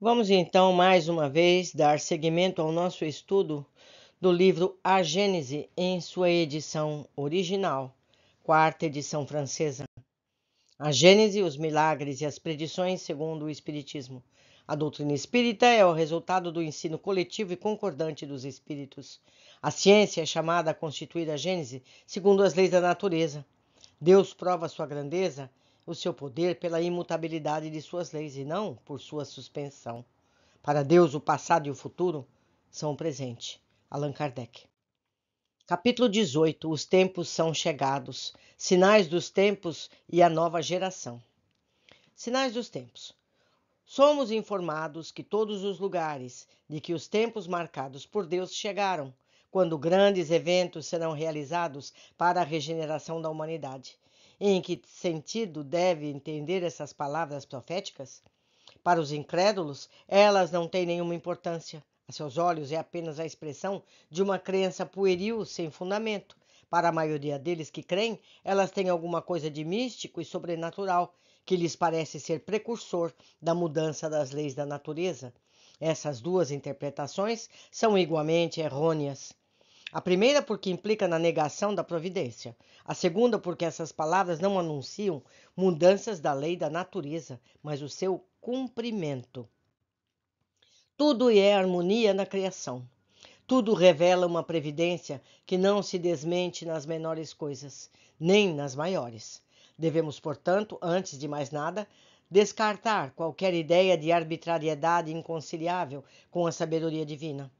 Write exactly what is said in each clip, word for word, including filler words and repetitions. Vamos então mais uma vez dar seguimento ao nosso estudo do livro A Gênese em sua edição original, quarta edição francesa. A Gênese, os Milagres e as Predições segundo o Espiritismo. A doutrina espírita é o resultado do ensino coletivo e concordante dos espíritos. A ciência é chamada a constituir a Gênese segundo as leis da natureza. Deus prova sua grandeza, o seu poder pela imutabilidade de suas leis e não por sua suspensão. Para Deus, o passado e o futuro são o presente. Allan Kardec. Capítulo dezoito. Os tempos são chegados. Sinais dos tempos e a nova geração. Sinais dos tempos. Somos informados que todos os lugares de que os tempos marcados por Deus chegaram, quando grandes eventos serão realizados para a regeneração da humanidade. Em que sentido deve entender essas palavras proféticas? Para os incrédulos, elas não têm nenhuma importância. A seus olhos é apenas a expressão de uma crença pueril sem fundamento. Para a maioria deles que creem, elas têm alguma coisa de místico e sobrenatural, que lhes parece ser precursor da mudança das leis da natureza. Essas duas interpretações são igualmente errôneas. A primeira porque implica na negação da providência. A segunda porque essas palavras não anunciam mudanças da lei da natureza, mas o seu cumprimento. Tudo é harmonia na criação. Tudo revela uma previdência que não se desmente nas menores coisas, nem nas maiores. Devemos, portanto, antes de mais nada, descartar qualquer ideia de arbitrariedade inconciliável com a sabedoria divina.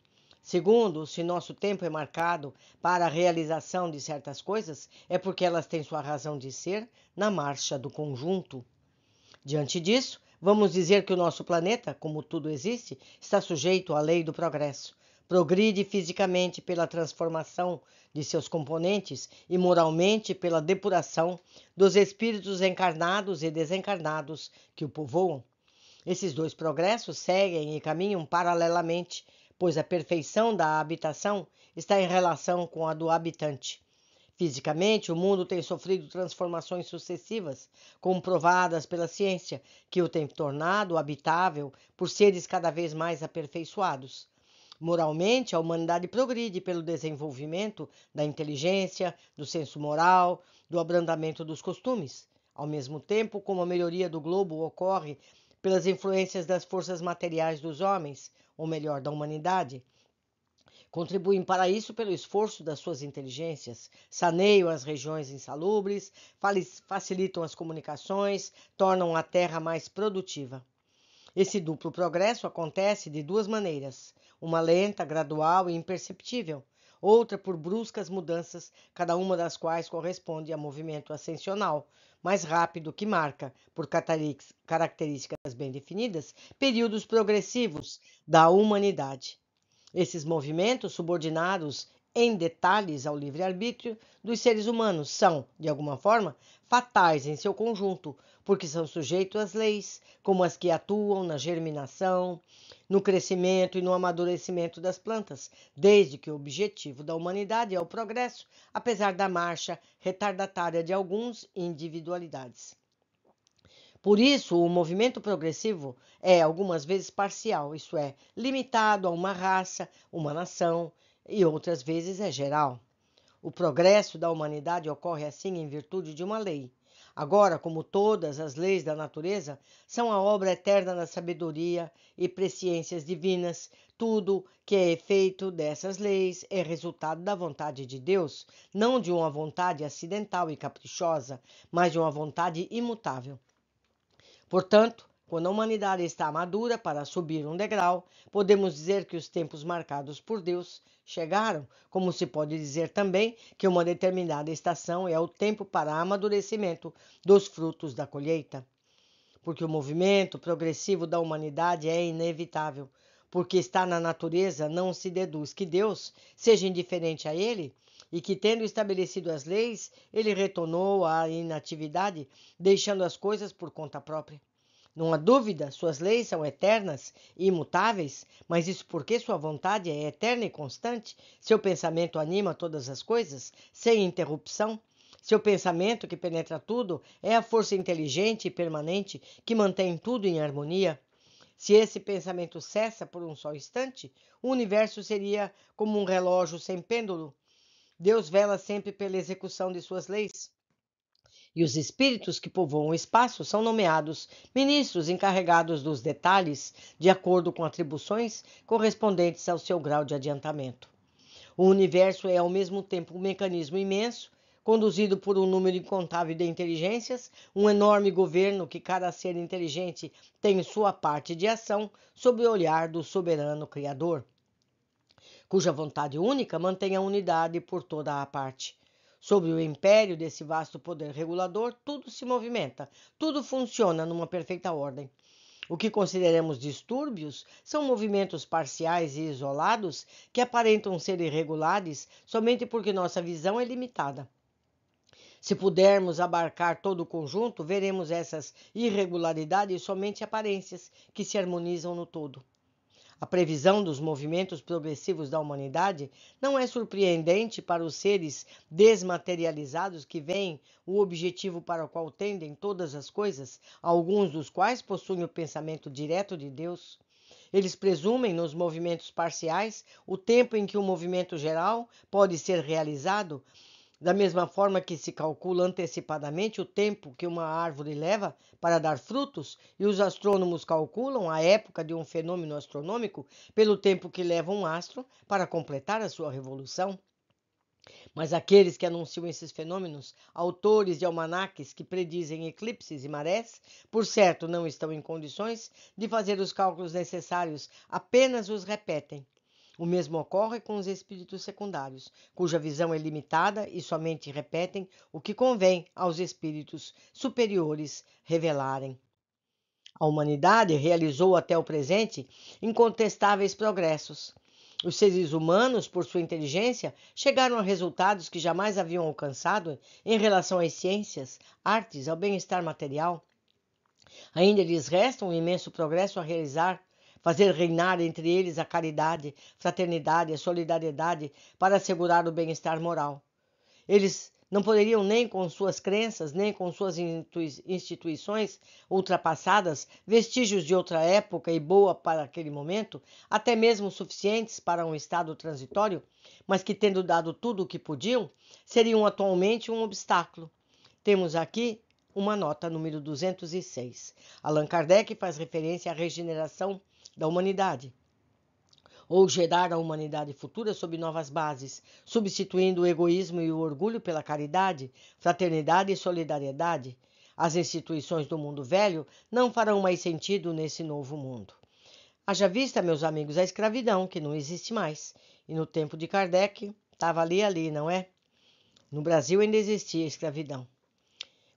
Segundo, se nosso tempo é marcado para a realização de certas coisas, é porque elas têm sua razão de ser na marcha do conjunto. Diante disso, vamos dizer que o nosso planeta, como tudo existe, está sujeito à lei do progresso. Progride fisicamente pela transformação de seus componentes e moralmente pela depuração dos espíritos encarnados e desencarnados que o povoam. Esses dois progressos seguem e caminham paralelamente, pois a perfeição da habitação está em relação com a do habitante. Fisicamente, o mundo tem sofrido transformações sucessivas, comprovadas pela ciência, que o tem tornado habitável por seres cada vez mais aperfeiçoados. Moralmente, a humanidade progride pelo desenvolvimento da inteligência, do senso moral, do abrandamento dos costumes. Ao mesmo tempo, como a melhoria do globo ocorre pelas influências das forças materiais dos homens, ou melhor, da humanidade, contribuem para isso pelo esforço das suas inteligências, saneiam as regiões insalubres, facilitam as comunicações, tornam a terra mais produtiva. Esse duplo progresso acontece de duas maneiras, uma lenta, gradual e imperceptível, outra por bruscas mudanças, cada uma das quais corresponde a movimento ascensional, mais rápido que marca, por características bem definidas, períodos progressivos da humanidade. Esses movimentos, subordinados em detalhes ao livre-arbítrio dos seres humanos, são, de alguma forma, fatais em seu conjunto, porque são sujeitos às leis, como as que atuam na germinação, no crescimento e no amadurecimento das plantas, desde que o objetivo da humanidade é o progresso, apesar da marcha retardatária de alguns individualidades. Por isso, o movimento progressivo é, algumas vezes, parcial, isto é, limitado a uma raça, uma nação, e outras vezes é geral. O progresso da humanidade ocorre assim em virtude de uma lei. Agora, como todas as leis da natureza, são a obra eterna da sabedoria e presciências divinas, tudo que é efeito dessas leis é resultado da vontade de Deus, não de uma vontade acidental e caprichosa, mas de uma vontade imutável. Portanto, quando a humanidade está madura para subir um degrau, podemos dizer que os tempos marcados por Deus chegaram, como se pode dizer também que uma determinada estação é o tempo para amadurecimento dos frutos da colheita. Porque o movimento progressivo da humanidade é inevitável, porque está na natureza, não se deduz que Deus seja indiferente a ele, e que, tendo estabelecido as leis, ele retornou à inatividade, deixando as coisas por conta própria. Não há dúvida, suas leis são eternas e imutáveis, mas isso porque sua vontade é eterna e constante, seu pensamento anima todas as coisas, sem interrupção. Seu pensamento, que penetra tudo, é a força inteligente e permanente que mantém tudo em harmonia. Se esse pensamento cessa por um só instante, o universo seria como um relógio sem pêndulo. Deus vela sempre pela execução de suas leis. E os espíritos que povoam o espaço são nomeados ministros encarregados dos detalhes, de acordo com atribuições correspondentes ao seu grau de adiantamento. O universo é, ao mesmo tempo, um mecanismo imenso, conduzido por um número incontável de inteligências, um enorme governo que cada ser inteligente tem sua parte de ação sob o olhar do soberano Criador, cuja vontade única mantém a unidade por toda a parte. Sobre o império desse vasto poder regulador, tudo se movimenta, tudo funciona numa perfeita ordem. O que consideramos distúrbios são movimentos parciais e isolados que aparentam ser irregulares somente porque nossa visão é limitada. Se pudermos abarcar todo o conjunto, veremos essas irregularidades somente aparências que se harmonizam no todo. A previsão dos movimentos progressivos da humanidade não é surpreendente para os seres desmaterializados que veem o objetivo para o qual tendem todas as coisas, alguns dos quais possuem o pensamento direto de Deus. Eles presumem nos movimentos parciais o tempo em que o movimento geral pode ser realizado, da mesma forma que se calcula antecipadamente o tempo que uma árvore leva para dar frutos, e os astrônomos calculam a época de um fenômeno astronômico pelo tempo que leva um astro para completar a sua revolução. Mas aqueles que anunciam esses fenômenos, autores de almanaques que predizem eclipses e marés, por certo não estão em condições de fazer os cálculos necessários, apenas os repetem. O mesmo ocorre com os espíritos secundários, cuja visão é limitada e somente repetem o que convém aos espíritos superiores revelarem. A humanidade realizou até o presente incontestáveis progressos. Os seres humanos, por sua inteligência, chegaram a resultados que jamais haviam alcançado em relação às ciências, artes, ao bem-estar material. Ainda lhes resta um imenso progresso a realizar, fazer reinar entre eles a caridade, fraternidade, a solidariedade para assegurar o bem-estar moral. Eles não poderiam nem com suas crenças, nem com suas instituições ultrapassadas, vestígios de outra época e boa para aquele momento, até mesmo suficientes para um estado transitório, mas que, tendo dado tudo o que podiam, seriam atualmente um obstáculo. Temos aqui uma nota número duzentos e seis. Allan Kardec faz referência à regeneração da humanidade, ou gerar a humanidade futura sob novas bases, substituindo o egoísmo e o orgulho pela caridade, fraternidade e solidariedade. As instituições do mundo velho não farão mais sentido nesse novo mundo. Haja vista, meus amigos, a escravidão, que não existe mais. E no tempo de Kardec, estava ali, ali, não é? No Brasil ainda existia escravidão.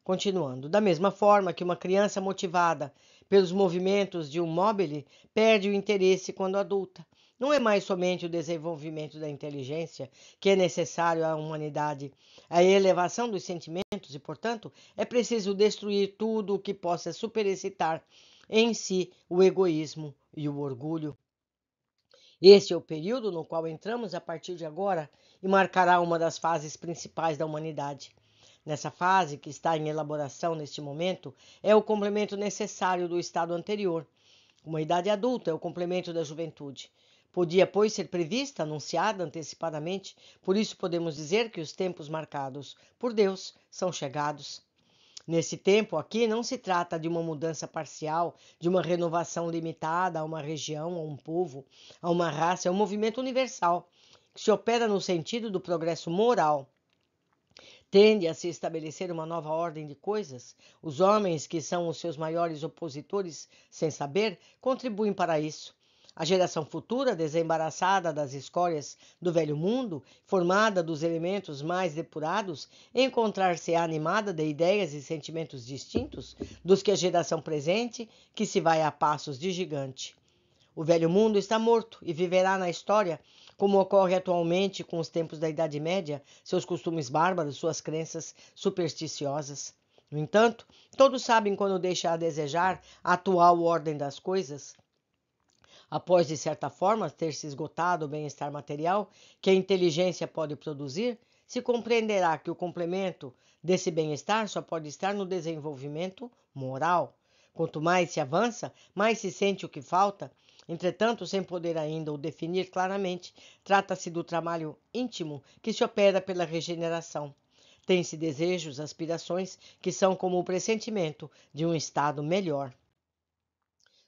Continuando, da mesma forma que uma criança motivada pelos movimentos de um mobile perde o interesse quando adulta. Não é mais somente o desenvolvimento da inteligência que é necessário à humanidade. A elevação dos sentimentos e, portanto, é preciso destruir tudo o que possa superexcitar em si o egoísmo e o orgulho. Este é o período no qual entramos a partir de agora e marcará uma das fases principais da humanidade. Nessa fase, que está em elaboração neste momento, é o complemento necessário do estado anterior. Uma idade adulta é o complemento da juventude. Podia, pois, ser prevista, anunciada antecipadamente, por isso podemos dizer que os tempos marcados por Deus são chegados. Nesse tempo aqui não se trata de uma mudança parcial, de uma renovação limitada a uma região, a um povo, a uma raça, é um movimento universal, que se opera no sentido do progresso moral. Tende a se estabelecer uma nova ordem de coisas. Os homens, que são os seus maiores opositores, sem saber, contribuem para isso. A geração futura, desembaraçada das escórias do velho mundo, formada dos elementos mais depurados, encontrar-se-á animada de ideias e sentimentos distintos dos que a geração presente, que se vai a passos de gigante. O velho mundo está morto e viverá na história, como ocorre atualmente com os tempos da Idade Média, seus costumes bárbaros, suas crenças supersticiosas. No entanto, todos sabem quando deixa a desejar a atual ordem das coisas, após, de certa forma, ter se esgotado o bem-estar material que a inteligência pode produzir, se compreenderá que o complemento desse bem-estar só pode estar no desenvolvimento moral. Quanto mais se avança, mais se sente o que falta. Entretanto, sem poder ainda o definir claramente, trata-se do trabalho íntimo que se opera pela regeneração. Tem-se desejos, aspirações, que são como o pressentimento de um estado melhor.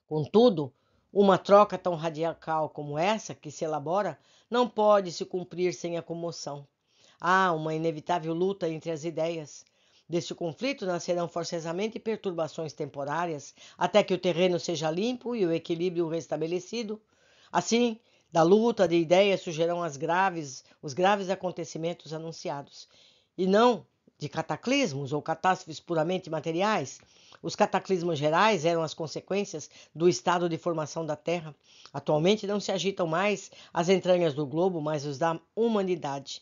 Contudo, uma troca tão radical como essa que se elabora não pode se cumprir sem a comoção. Há uma inevitável luta entre as ideias. Deste conflito nascerão forçosamente perturbações temporárias, até que o terreno seja limpo e o equilíbrio restabelecido. Assim, da luta de ideias surgirão as graves, os graves acontecimentos anunciados, e não de cataclismos ou catástrofes puramente materiais. Os cataclismos gerais eram as consequências do estado de formação da Terra. Atualmente não se agitam mais as entranhas do globo, mas os da humanidade.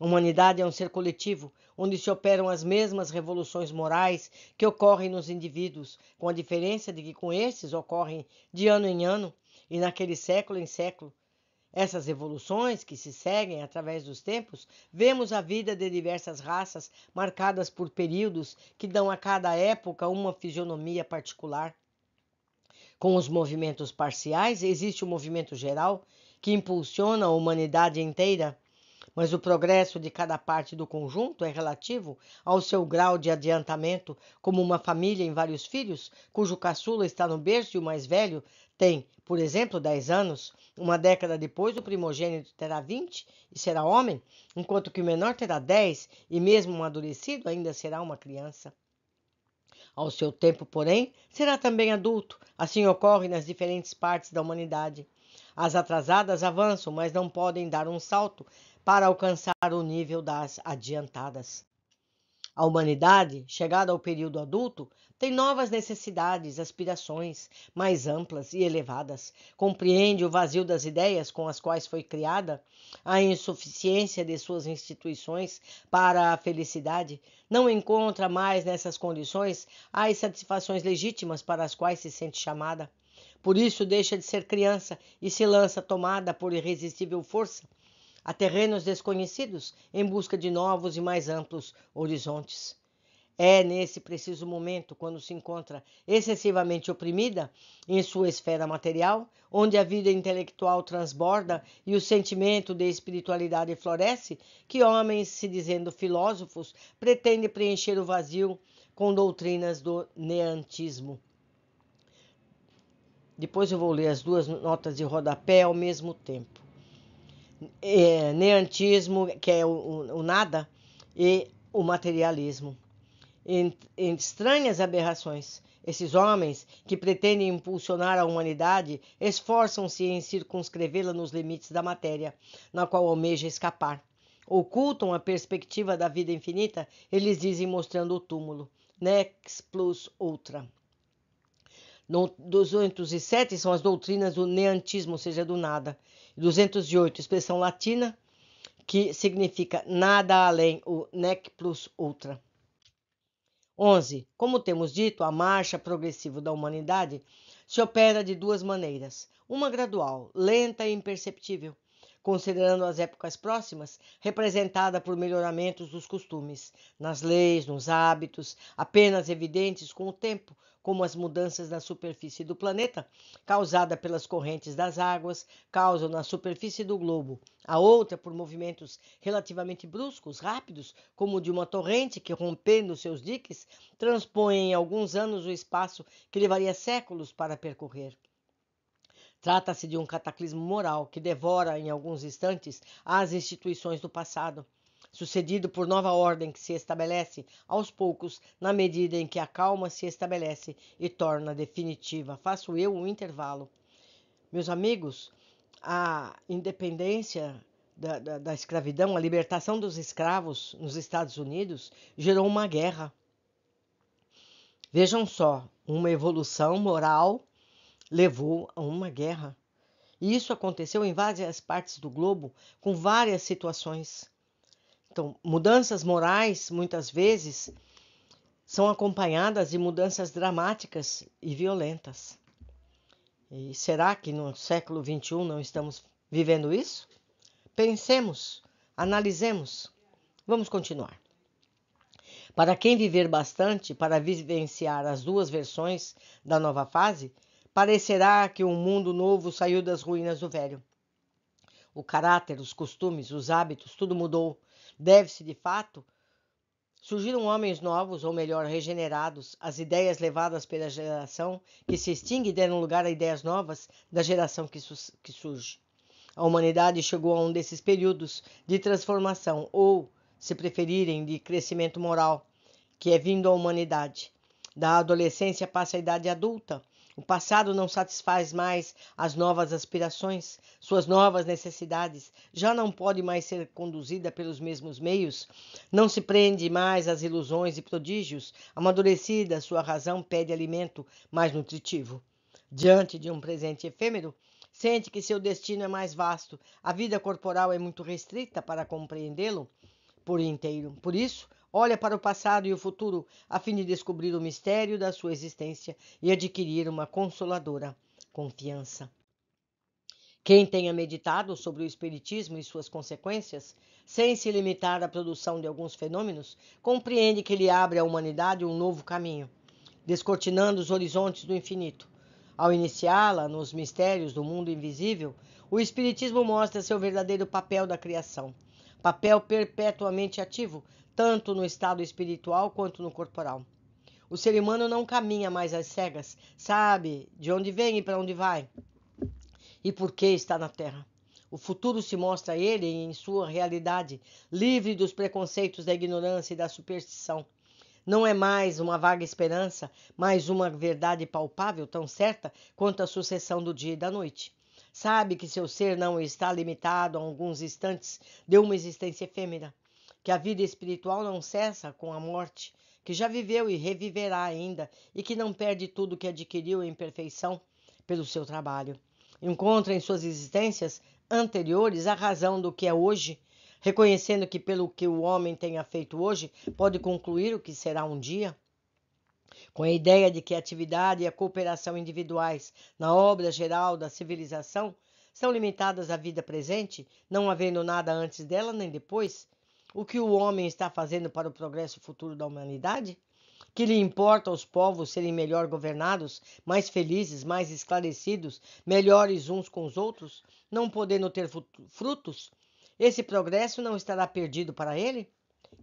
A humanidade é um ser coletivo, onde se operam as mesmas revoluções morais que ocorrem nos indivíduos, com a diferença de que com estes ocorrem de ano em ano e naquele século em século. Essas evoluções que se seguem através dos tempos, vemos a vida de diversas raças marcadas por períodos que dão a cada época uma fisionomia particular. Com os movimentos parciais, existe o movimento geral que impulsiona a humanidade inteira, mas o progresso de cada parte do conjunto é relativo ao seu grau de adiantamento, como uma família em vários filhos, cujo caçula está no berço e o mais velho tem, por exemplo, dez anos. Uma década depois, o primogênito terá vinte e será homem, enquanto que o menor terá dez e, mesmo amadurecido, ainda será uma criança. Ao seu tempo, porém, será também adulto. Assim ocorre nas diferentes partes da humanidade. As atrasadas avançam, mas não podem dar um salto para alcançar o nível das adiantadas. A humanidade, chegada ao período adulto, tem novas necessidades, aspirações mais amplas e elevadas. Compreende o vazio das ideias com as quais foi criada, a insuficiência de suas instituições para a felicidade. Não encontra mais nessas condições as satisfações legítimas para as quais se sente chamada. Por isso deixa de ser criança e se lança tomada por irresistível força a terrenos desconhecidos em busca de novos e mais amplos horizontes. É nesse preciso momento, quando se encontra excessivamente oprimida em sua esfera material, onde a vida intelectual transborda e o sentimento de espiritualidade floresce, que homens, se dizendo filósofos, pretendem preencher o vazio com doutrinas do neantismo. Depois eu vou ler as duas notas de rodapé ao mesmo tempo. É, neantismo, que é o, o, o nada, e o materialismo. Em, em estranhas aberrações, esses homens que pretendem impulsionar a humanidade esforçam-se em circunscrevê-la nos limites da matéria, na qual almeja escapar. Ocultam a perspectiva da vida infinita, eles dizem mostrando o túmulo. Nex plus ultra. duzentos e sete são as doutrinas do neantismo, ou seja, do nada. duzentos e oito, expressão latina, que significa nada além, o nec plus ultra. onze. Como temos dito, a marcha progressiva da humanidade se opera de duas maneiras. Uma gradual, lenta e imperceptível, considerando as épocas próximas, representada por melhoramentos dos costumes, nas leis, nos hábitos, apenas evidentes com o tempo, como as mudanças na superfície do planeta, causada pelas correntes das águas, causam na superfície do globo. A outra, por movimentos relativamente bruscos, rápidos, como o de uma torrente que, rompendo seus diques, transpõe em alguns anos o espaço que levaria séculos para percorrer. Trata-se de um cataclismo moral que devora, em alguns instantes, as instituições do passado, sucedido por nova ordem que se estabelece aos poucos na medida em que a calma se estabelece e torna definitiva. Faço eu um intervalo. Meus amigos, a independência da, da, da escravidão, a libertação dos escravos nos Estados Unidos gerou uma guerra. Vejam só, uma evolução moral levou a uma guerra. E isso aconteceu em várias partes do globo, com várias situações. Então, mudanças morais, muitas vezes, são acompanhadas de mudanças dramáticas e violentas. E será que no século vinte e um não estamos vivendo isso? Pensemos, analisemos. Vamos continuar. Para quem viver bastante para vivenciar as duas versões da nova fase, parecerá que um mundo novo saiu das ruínas do velho. O caráter, os costumes, os hábitos, tudo mudou. Deve-se, de fato, surgiram homens novos, ou melhor, regenerados. As ideias levadas pela geração que se extingue deram lugar a ideias novas da geração que, su- que surge. A humanidade chegou a um desses períodos de transformação, ou, se preferirem, de crescimento moral, que é vindo à humanidade. Da adolescência passa a idade adulta. O passado não satisfaz mais as novas aspirações, suas novas necessidades, já não pode mais ser conduzida pelos mesmos meios, não se prende mais às ilusões e prodígios, amadurecida, sua razão pede alimento mais nutritivo. Diante de um presente efêmero, sente que seu destino é mais vasto, a vida corporal é muito restrita para compreendê-lo por inteiro. Por isso, olha para o passado e o futuro a fim de descobrir o mistério da sua existência e adquirir uma consoladora confiança. Quem tenha meditado sobre o Espiritismo e suas consequências, sem se limitar à produção de alguns fenômenos, compreende que ele abre à humanidade um novo caminho, descortinando os horizontes do infinito. Ao iniciá-la nos mistérios do mundo invisível, o Espiritismo mostra seu verdadeiro papel da criação, papel perpetuamente ativo, tanto no estado espiritual quanto no corporal. O ser humano não caminha mais às cegas, sabe de onde vem e para onde vai, e por que está na Terra. O futuro se mostra a ele em sua realidade, livre dos preconceitos da ignorância e da superstição. Não é mais uma vaga esperança, mas uma verdade palpável tão certa quanto a sucessão do dia e da noite. Sabe que seu ser não está limitado a alguns instantes de uma existência efêmera, que a vida espiritual não cessa com a morte, que já viveu e reviverá ainda, e que não perde tudo que adquiriu em perfeição pelo seu trabalho. Encontra em suas existências anteriores a razão do que é hoje, reconhecendo que pelo que o homem tenha feito hoje, pode concluir o que será um dia. Com a ideia de que a atividade e a cooperação individuais na obra geral da civilização são limitadas à vida presente, não havendo nada antes dela nem depois, o que o homem está fazendo para o progresso futuro da humanidade? Que lhe importa aos povos serem melhor governados, mais felizes, mais esclarecidos, melhores uns com os outros, não podendo ter frutos? Esse progresso não estará perdido para ele?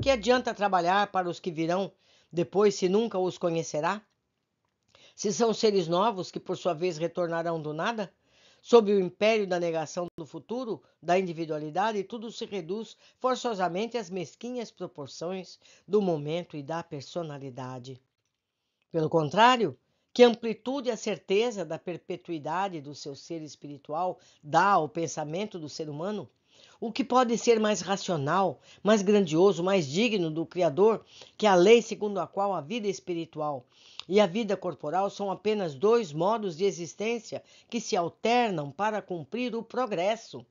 Que adianta trabalhar para os que virão depois se nunca os conhecerá? Se são seres novos que por sua vez retornarão do nada? Sob o império da negação do futuro, da individualidade, tudo se reduz forçosamente às mesquinhas proporções do momento e da personalidade. Pelo contrário, que amplitude a certeza da perpetuidade do seu ser espiritual dá ao pensamento do ser humano? O que pode ser mais racional, mais grandioso, mais digno do Criador que a lei segundo a qual a vida espiritual e a vida corporal são apenas dois modos de existência que se alternam para cumprir o progresso?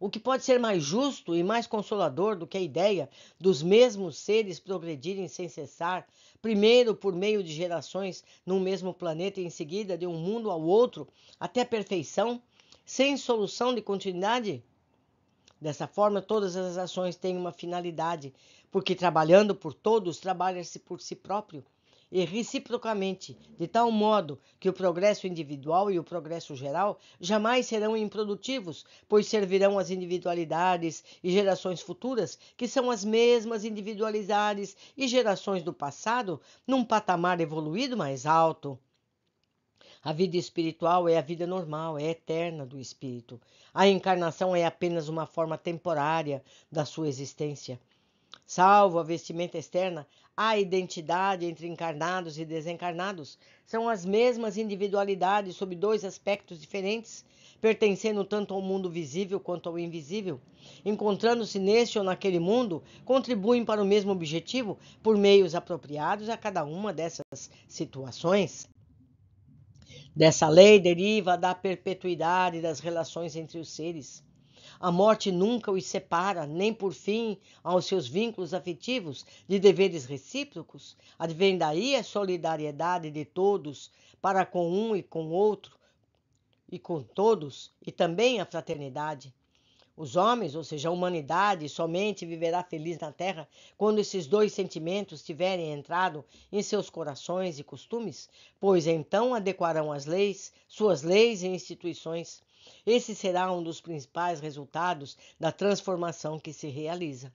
O que pode ser mais justo e mais consolador do que a ideia dos mesmos seres progredirem sem cessar, primeiro por meio de gerações num mesmo planeta e em seguida de um mundo ao outro, até a perfeição, sem solução de continuidade? Dessa forma, todas as ações têm uma finalidade, porque trabalhando por todos, trabalha-se por si próprio, e reciprocamente, de tal modo que o progresso individual e o progresso geral jamais serão improdutivos, pois servirão às individualidades e gerações futuras, que são as mesmas individualidades e gerações do passado, num patamar evoluído mais alto. A vida espiritual é a vida normal, é eterna do espírito. A encarnação é apenas uma forma temporária da sua existência. Salvo a vestimenta externa, a identidade entre encarnados e desencarnados são as mesmas individualidades sob dois aspectos diferentes, pertencendo tanto ao mundo visível quanto ao invisível. Encontrando-se neste ou naquele mundo, contribuem para o mesmo objetivo por meios apropriados a cada uma dessas situações. Dessa lei deriva da perpetuidade das relações entre os seres. A morte nunca os separa, nem por fim aos seus vínculos afetivos de deveres recíprocos. Advém daí a solidariedade de todos para com um e com outro e com todos, e também a fraternidade. Os homens, ou seja, a humanidade, somente viverá feliz na Terra quando esses dois sentimentos tiverem entrado em seus corações e costumes, pois então adequarão as leis, suas leis e instituições. Esse será um dos principais resultados da transformação que se realiza.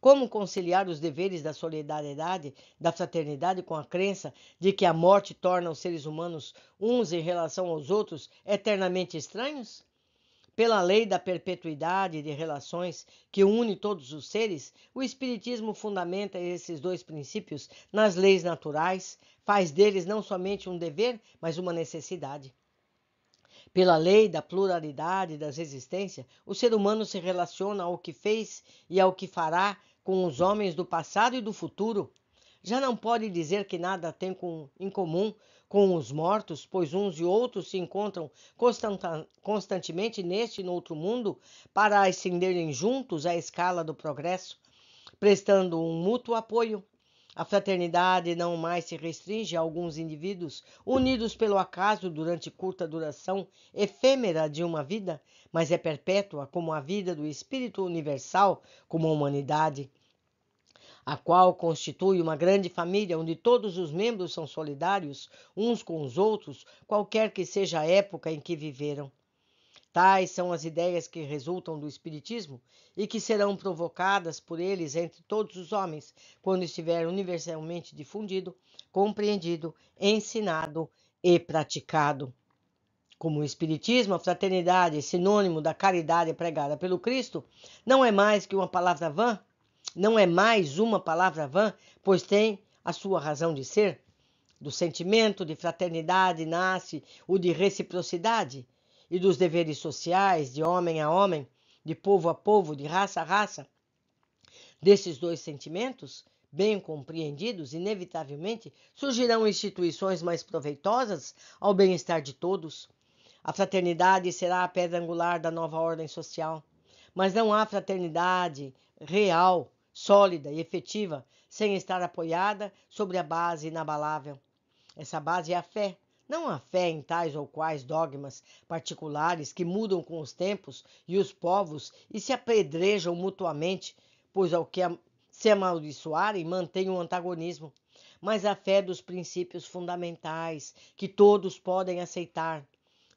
Como conciliar os deveres da solidariedade, da fraternidade com a crença de que a morte torna os seres humanos uns em relação aos outros eternamente estranhos? Pela lei da perpetuidade de relações que une todos os seres, o Espiritismo fundamenta esses dois princípios nas leis naturais, faz deles não somente um dever, mas uma necessidade. Pela lei da pluralidade das existências, o ser humano se relaciona ao que fez e ao que fará com os homens do passado e do futuro. Já não pode dizer que nada tem com, em comum com os mortos, pois uns e outros se encontram constanta, constantemente neste e no outro mundo para ascenderem juntos à escala do progresso, prestando um mútuo apoio. A fraternidade não mais se restringe a alguns indivíduos unidos pelo acaso durante curta duração efêmera de uma vida, mas é perpétua como a vida do Espírito Universal, como a humanidade, a qual constitui uma grande família onde todos os membros são solidários uns com os outros, qualquer que seja a época em que viveram. Tais são as ideias que resultam do Espiritismo e que serão provocadas por eles entre todos os homens quando estiver universalmente difundido, compreendido, ensinado e praticado. Como o Espiritismo, a fraternidade, sinônimo da caridade pregada pelo Cristo, não é mais que uma palavra vã, Não é mais uma palavra vã, pois tem a sua razão de ser. Do sentimento de fraternidade nasce o de reciprocidade e dos deveres sociais, de homem a homem, de povo a povo, de raça a raça. Desses dois sentimentos, bem compreendidos, inevitavelmente surgirão instituições mais proveitosas ao bem-estar de todos. A fraternidade será a pedra angular da nova ordem social, mas não há fraternidade real, sólida e efetiva, sem estar apoiada sobre a base inabalável. Essa base é a fé, não a fé em tais ou quais dogmas particulares que mudam com os tempos e os povos e se apedrejam mutuamente, pois ao que se amaldiçoarem mantém um antagonismo, mas a fé dos princípios fundamentais que todos podem aceitar.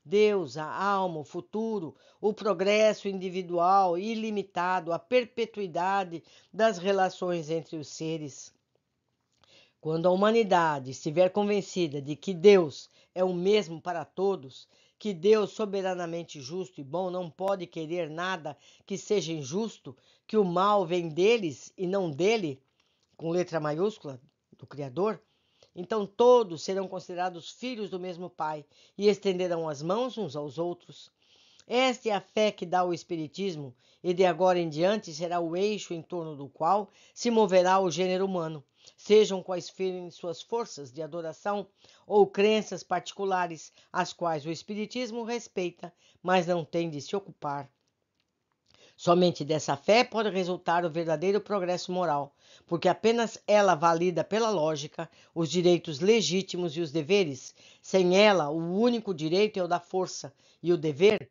Deus, a alma, o futuro, o progresso individual ilimitado, a perpetuidade das relações entre os seres. Quando a humanidade estiver convencida de que Deus é o mesmo para todos, que Deus soberanamente justo e bom não pode querer nada que seja injusto, que o mal vem deles e não dele, com letra maiúscula, do Criador, então todos serão considerados filhos do mesmo Pai e estenderão as mãos uns aos outros. Esta é a fé que dá o Espiritismo e de agora em diante será o eixo em torno do qual se moverá o gênero humano, sejam quais forem suas forças de adoração ou crenças particulares, as quais o Espiritismo respeita, mas não tem de se ocupar. Somente dessa fé pode resultar o verdadeiro progresso moral, porque apenas ela valida pela lógica os direitos legítimos e os deveres. Sem ela, o único direito é o da força, e o dever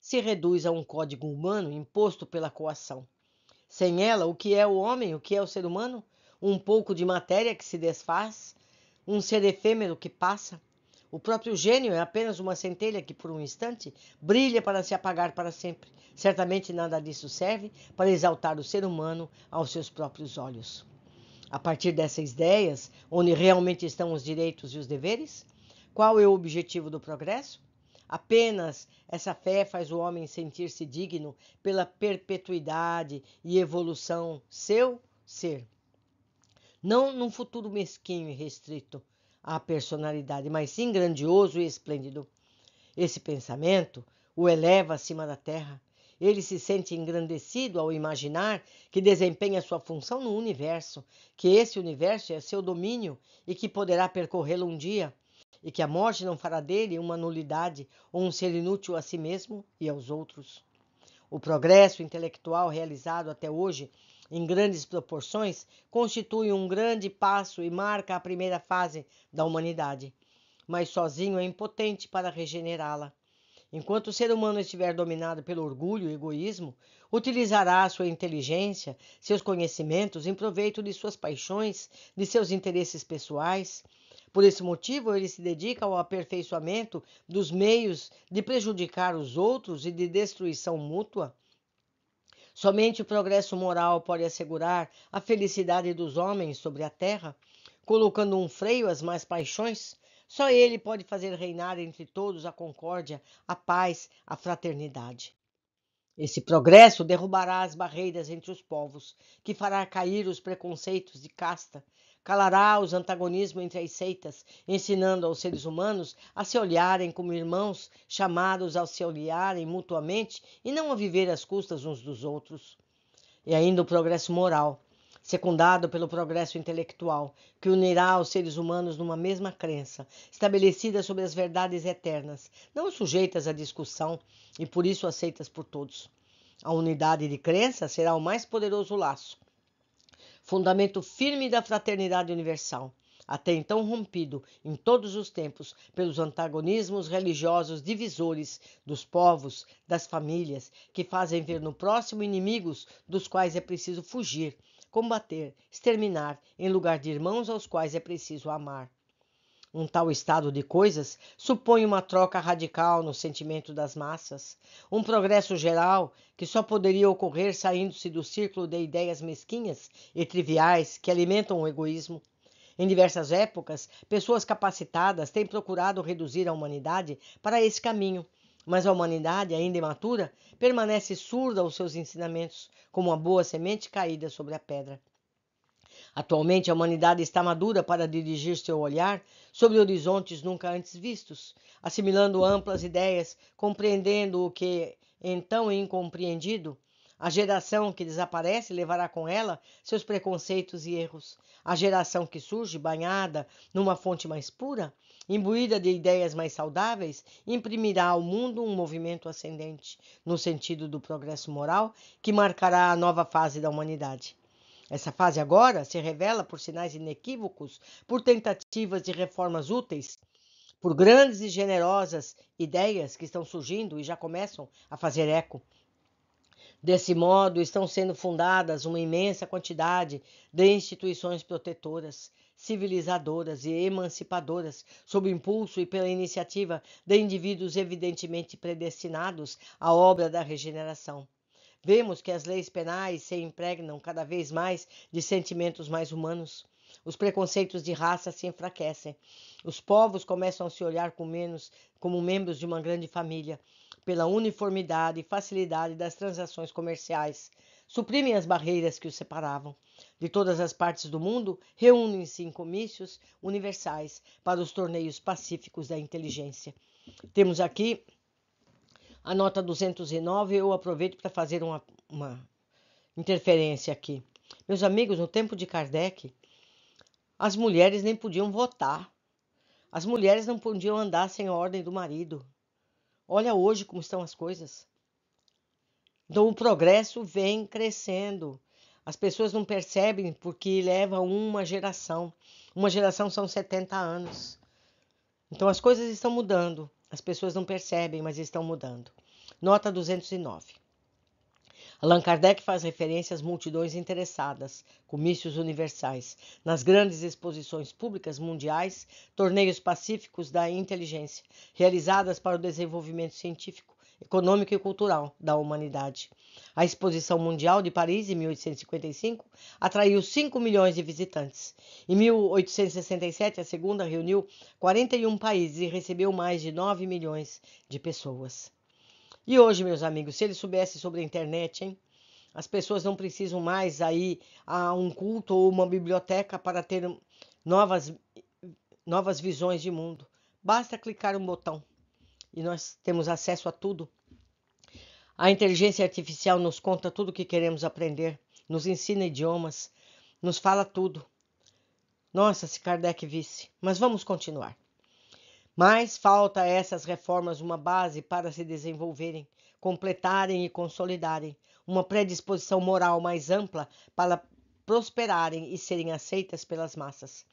se reduz a um código humano imposto pela coação. Sem ela, o que é o homem, o que é o ser humano? Um pouco de matéria que se desfaz, um ser efêmero que passa. O próprio gênio é apenas uma centelha que, por um instante, brilha para se apagar para sempre. Certamente nada disso serve para exaltar o ser humano aos seus próprios olhos. A partir dessas ideias, onde realmente estão os direitos e os deveres? Qual é o objetivo do progresso? Apenas essa fé faz o homem sentir-se digno pela perpetuidade e evolução seu ser. Não num futuro mesquinho e restrito à personalidade, mas sim grandioso e esplêndido. Esse pensamento o eleva acima da terra. Ele se sente engrandecido ao imaginar que desempenha sua função no universo, que esse universo é seu domínio e que poderá percorrê-lo um dia, e que a morte não fará dele uma nulidade ou um ser inútil a si mesmo e aos outros. O progresso intelectual realizado até hoje em grandes proporções, constitui um grande passo e marca a primeira fase da humanidade, mas sozinho é impotente para regenerá-la. Enquanto o ser humano estiver dominado pelo orgulho e egoísmo, utilizará a sua inteligência, seus conhecimentos em proveito de suas paixões, de seus interesses pessoais. Por esse motivo, ele se dedica ao aperfeiçoamento dos meios de prejudicar os outros e de destruição mútua. Somente o progresso moral pode assegurar a felicidade dos homens sobre a terra, colocando um freio às más paixões. Só ele pode fazer reinar entre todos a concórdia, a paz, a fraternidade. Esse progresso derrubará as barreiras entre os povos, que fará cair os preconceitos de casta, calará os antagonismos entre as seitas, ensinando aos seres humanos a se olharem como irmãos, chamados a se olharem mutuamente e não a viver às custas uns dos outros. E ainda o progresso moral, secundado pelo progresso intelectual, que unirá os seres humanos numa mesma crença, estabelecida sobre as verdades eternas, não sujeitas à discussão e por isso aceitas por todos. A unidade de crença será o mais poderoso laço, fundamento firme da fraternidade universal, até então rompido em todos os tempos pelos antagonismos religiosos divisores dos povos, das famílias, que fazem ver no próximo inimigos dos quais é preciso fugir, combater, exterminar, em lugar de irmãos aos quais é preciso amar. Um tal estado de coisas supõe uma troca radical no sentimento das massas, um progresso geral que só poderia ocorrer saindo-se do círculo de ideias mesquinhas e triviais que alimentam o egoísmo. Em diversas épocas, pessoas capacitadas têm procurado reduzir a humanidade para esse caminho, mas a humanidade, ainda imatura, permanece surda aos seus ensinamentos, como uma boa semente caída sobre a pedra. Atualmente, a humanidade está madura para dirigir seu olhar sobre horizontes nunca antes vistos, assimilando amplas ideias, compreendendo o que, então incompreendido, a geração que desaparece levará com ela seus preconceitos e erros. A geração que surge, banhada numa fonte mais pura, imbuída de ideias mais saudáveis, imprimirá ao mundo um movimento ascendente, no sentido do progresso moral, que marcará a nova fase da humanidade. Essa fase agora se revela por sinais inequívocos, por tentativas de reformas úteis, por grandes e generosas ideias que estão surgindo e já começam a fazer eco. Desse modo, estão sendo fundadas uma imensa quantidade de instituições protetoras, civilizadoras e emancipadoras, sob impulso e pela iniciativa de indivíduos evidentemente predestinados à obra da regeneração. Vemos que as leis penais se impregnam cada vez mais de sentimentos mais humanos. Os preconceitos de raça se enfraquecem. Os povos começam a se olhar com menos, como membros de uma grande família, pela uniformidade e facilidade das transações comerciais. Suprimem as barreiras que os separavam. De todas as partes do mundo, reúnem-se em comícios universais para os torneios pacíficos da inteligência. Temos aqui a nota duzentos e nove, eu aproveito para fazer uma, uma interferência aqui. Meus amigos, no tempo de Kardec, as mulheres nem podiam votar. As mulheres não podiam andar sem a ordem do marido. Olha hoje como estão as coisas. Então o progresso vem crescendo. As pessoas não percebem porque leva uma geração. Uma geração são setenta anos. Então as coisas estão mudando. As pessoas não percebem, mas estão mudando. Nota duzentos e nove. Allan Kardec faz referência às multidões interessadas, comícios universais, nas grandes exposições públicas mundiais, torneios pacíficos da inteligência, realizadas para o desenvolvimento científico, econômico e cultural da humanidade. A Exposição Mundial de Paris, em mil oitocentos e cinquenta e cinco, atraiu cinco milhões de visitantes. Em mil oitocentos e sessenta e sete, a segunda reuniu quarenta e um países e recebeu mais de nove milhões de pessoas. E hoje, meus amigos, se eles soubessem sobre a internet, hein? As pessoas não precisam mais ir a um culto ou uma biblioteca para ter novas, novas visões de mundo. Basta clicar um botão e nós temos acesso a tudo. A inteligência artificial nos conta tudo o que queremos aprender, nos ensina idiomas, nos fala tudo. Nossa, se Kardec visse, mas vamos continuar. Mas falta a essas reformas uma base para se desenvolverem, completarem e consolidarem, uma predisposição moral mais ampla para prosperarem e serem aceitas pelas massas.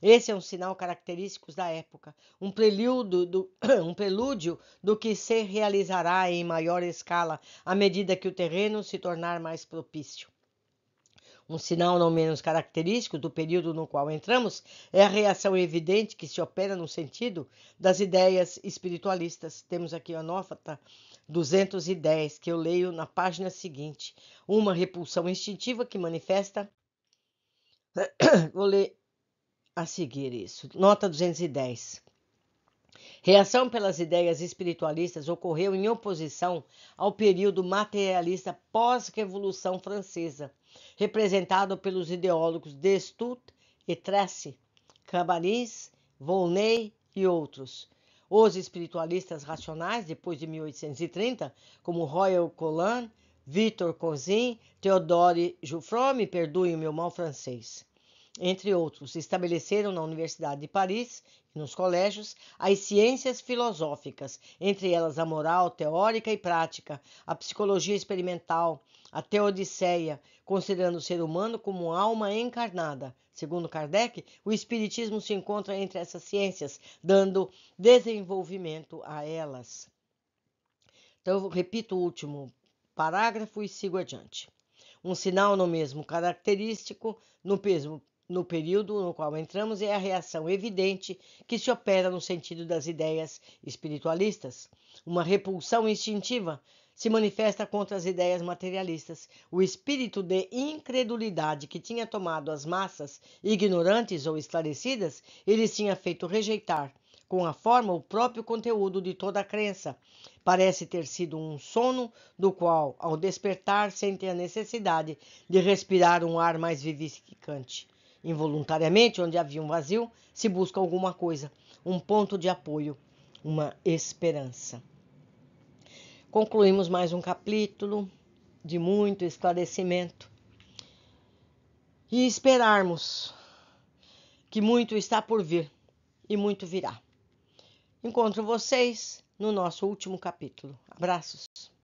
Esse é um sinal característico da época, um prelúdio, do, um prelúdio do que se realizará em maior escala à medida que o terreno se tornar mais propício. Um sinal não menos característico do período no qual entramos é a reação evidente que se opera no sentido das ideias espiritualistas. Temos aqui a nota duzentos e dez, que eu leio na página seguinte. Uma repulsão instintiva que manifesta... Vou ler a seguir isso. Nota duzentos e dez. Reação pelas ideias espiritualistas ocorreu em oposição ao período materialista pós-Revolução Francesa, representado pelos ideólogos Destutt e Tracy, Cabarnis, Volney e outros. Os espiritualistas racionais, depois de mil oitocentos e trinta, como Royal Collin, Victor Cousin, Théodore Jouffroy, me perdoem o meu mal francês, entre outros, estabeleceram na Universidade de Paris e nos colégios as ciências filosóficas, entre elas a moral teórica e prática, a psicologia experimental, a teodiceia, considerando o ser humano como alma encarnada. Segundo Kardec, o espiritismo se encontra entre essas ciências, dando desenvolvimento a elas. Então, eu repito o último parágrafo e sigo adiante. Um sinal no mesmo característico, no mesmo No período no qual entramos é a reação evidente que se opera no sentido das ideias espiritualistas. Uma repulsão instintiva se manifesta contra as ideias materialistas. O espírito de incredulidade que tinha tomado as massas ignorantes ou esclarecidas, ele tinha feito rejeitar, com a forma, o próprio conteúdo de toda a crença. Parece ter sido um sono do qual, ao despertar, sente a necessidade de respirar um ar mais vivificante. Involuntariamente, onde havia um vazio, se busca alguma coisa, um ponto de apoio, uma esperança. Concluímos mais um capítulo de muito esclarecimento e esperarmos que muito está por vir e muito virá. Encontro vocês no nosso último capítulo. Abraços.